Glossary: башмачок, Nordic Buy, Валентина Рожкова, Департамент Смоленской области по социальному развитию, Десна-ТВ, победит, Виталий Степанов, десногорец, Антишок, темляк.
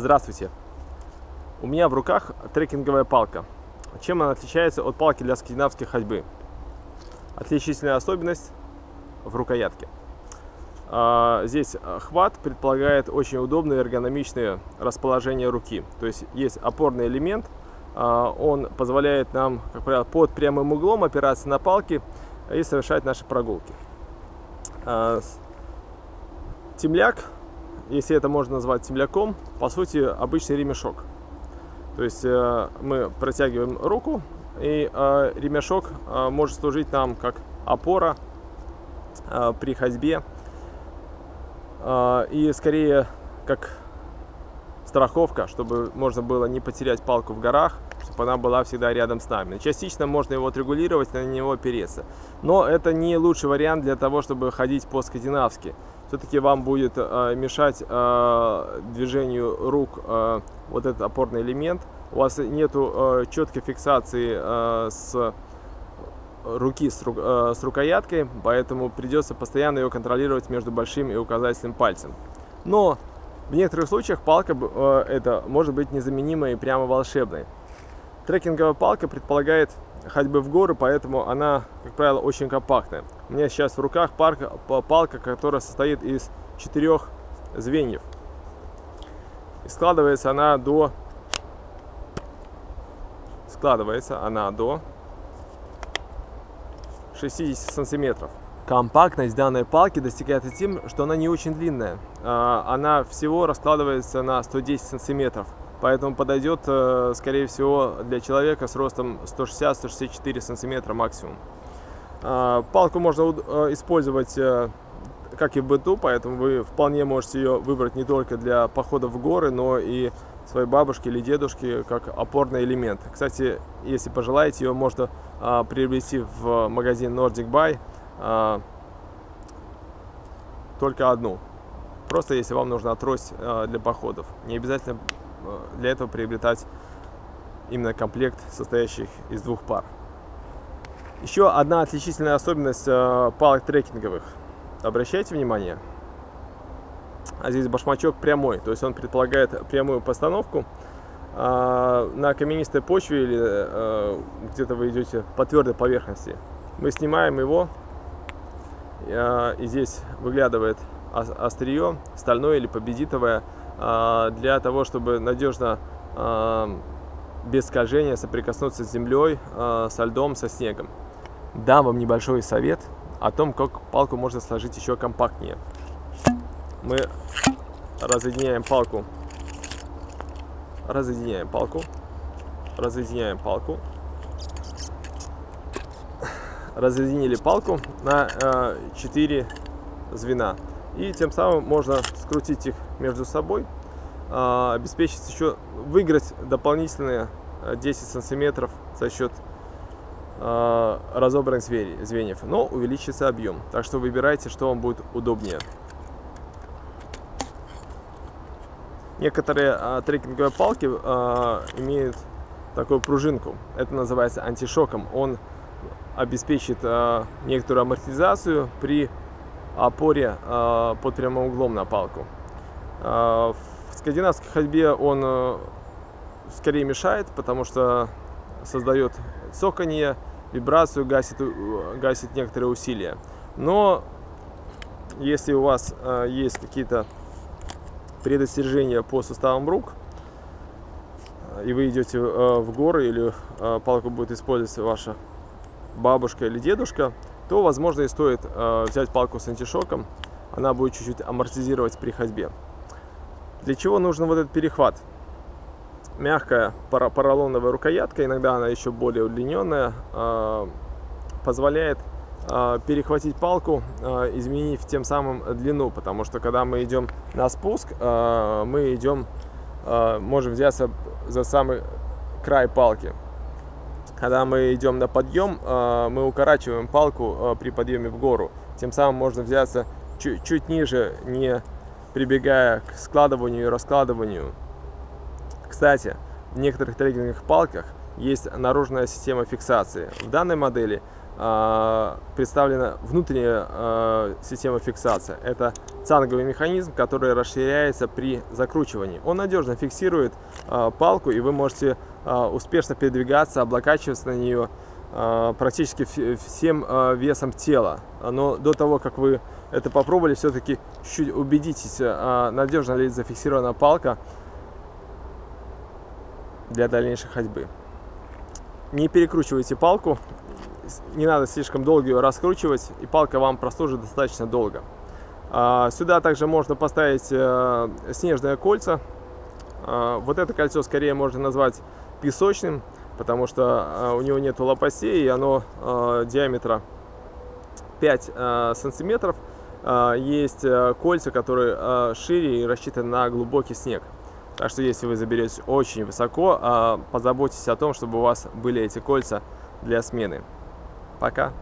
Здравствуйте! У меня в руках трекинговая палка. Чем она отличается от палки для скандинавской ходьбы? Отличительная особенность в рукоятке. Здесь хват предполагает очень удобное эргономичное расположение руки. То есть есть опорный элемент, он позволяет нам, как правило, под прямым углом опираться на палки и совершать наши прогулки. Темляк, если это можно назвать темляком, по сути обычный ремешок. То есть мы протягиваем руку, и ремешок может служить нам как опора при ходьбе и скорее как страховка, чтобы можно было не потерять палку в горах, чтобы она была всегда рядом с нами. Частично можно его отрегулировать, на него опереться. Но это не лучший вариант для того, чтобы ходить по-скандинавски. Все-таки вам будет мешать движению рук вот этот опорный элемент. У вас нету четкой фиксации с рукояткой, поэтому придется постоянно ее контролировать между большим и указательным пальцем. Но в некоторых случаях палка эта может быть незаменимой и прямо волшебной. Трекинговая палка предполагает ходьбы в горы, поэтому она, как правило, очень компактная. У меня сейчас в руках палка, которая состоит из 4 звеньев. И складывается она до 60 сантиметров. Компактность данной палки достигается тем, что она не очень длинная. Она всего раскладывается на 110 сантиметров. Поэтому подойдет, скорее всего, для человека с ростом 160-164 сантиметра максимум. Палку можно использовать как и в быту, поэтому вы вполне можете ее выбрать не только для похода в горы, но и своей бабушке или дедушке как опорный элемент. Кстати, если пожелаете, ее можно приобрести в магазин Nordic Buy только одну. Просто если вам нужна трость для походов. Не обязательно для этого приобретать именно комплект, состоящий из 2 пар. Еще одна отличительная особенность палок трекинговых. Обращайте внимание, а здесь башмачок прямой, то есть он предполагает прямую постановку. На каменистой почве или где-то вы идете по твердой поверхности, мы снимаем его, и здесь выглядывает острие, стальное или победитовое, для того, чтобы надежно, без скольжения, соприкоснуться с землей, со льдом, со снегом. Дам вам небольшой совет о том, как палку можно сложить еще компактнее. Мы разъединяем палку. Разъединили палку на 4 звена. И тем самым можно скрутить их между собой, обеспечить еще, выиграть дополнительные 10 сантиметров за счет разобранных звеньев, но увеличится объем. Так что выбирайте, что вам будет удобнее. Некоторые трекинговые палки имеют такую пружинку, это называется антишоком. Он обеспечит некоторую амортизацию при опоре под прямым углом на палку. В скандинавской ходьбе он скорее мешает, потому что создает цоканье, вибрацию, гасит некоторые усилия. Но если у вас есть какие-то предостережения по суставам рук, и вы идете в горы, или палку будет использовать ваша бабушка или дедушка, то, возможно, и стоит взять палку с антишоком. Она будет чуть-чуть амортизировать при ходьбе. Для чего нужен вот этот перехват? Мягкая поролоновая рукоятка, иногда она еще более удлиненная, позволяет перехватить палку, изменив тем самым длину, потому что когда мы идем на спуск, мы можем взяться за самый край палки. Когда мы идем на подъем, мы укорачиваем палку при подъеме в гору. Тем самым можно взяться чуть ниже, не прибегая к складыванию и раскладыванию. Кстати, в некоторых трекинговых палках есть наружная система фиксации. В данной модели представлена внутренняя система фиксации. Это цанговый механизм, который расширяется при закручивании. Он надежно фиксирует палку, и вы можете успешно передвигаться, облокачиваться на нее практически всем весом тела. Но до того, как вы это попробовали, все-таки чуть убедитесь, надежно ли зафиксирована палка для дальнейшей ходьбы. Не перекручивайте палку. Не надо слишком долго ее раскручивать, и палка вам прослужит достаточно долго. Сюда также можно поставить снежное кольцо. Вот это кольцо скорее можно назвать песочным, потому что у него нет лопастей, и оно диаметра 5 сантиметров. Есть кольца, которые шире и рассчитаны на глубокий снег. Так что если вы заберетесь очень высоко, позаботьтесь о том, чтобы у вас были эти кольца для смены. Пока.